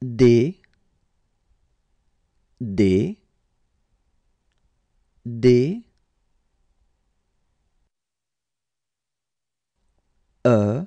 D F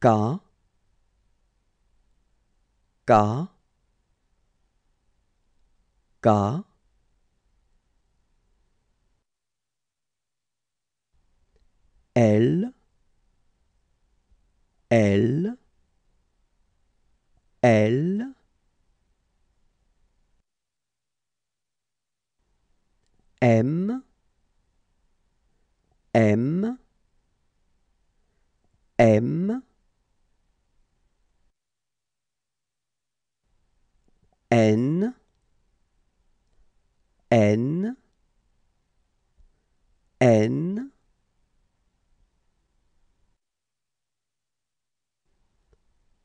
K L M N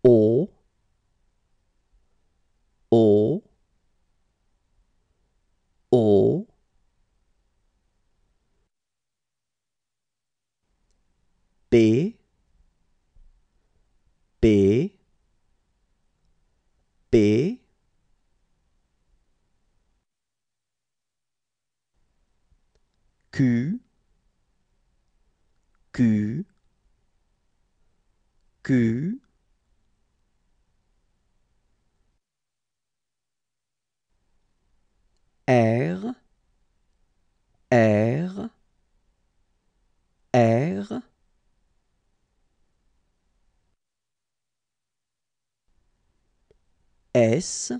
O P Q R S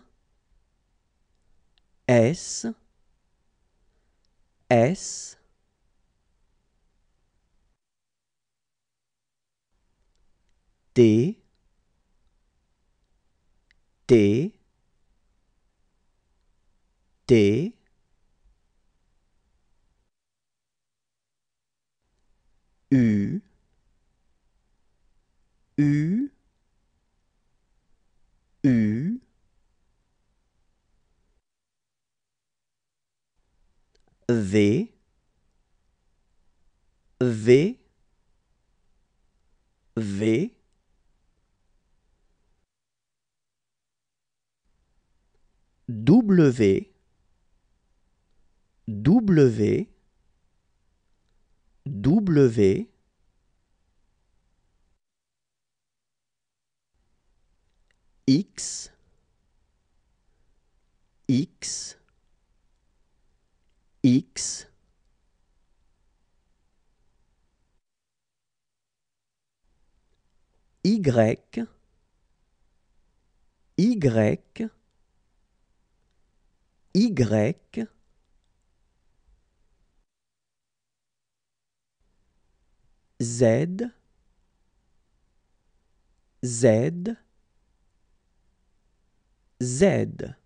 T U V W X Y Z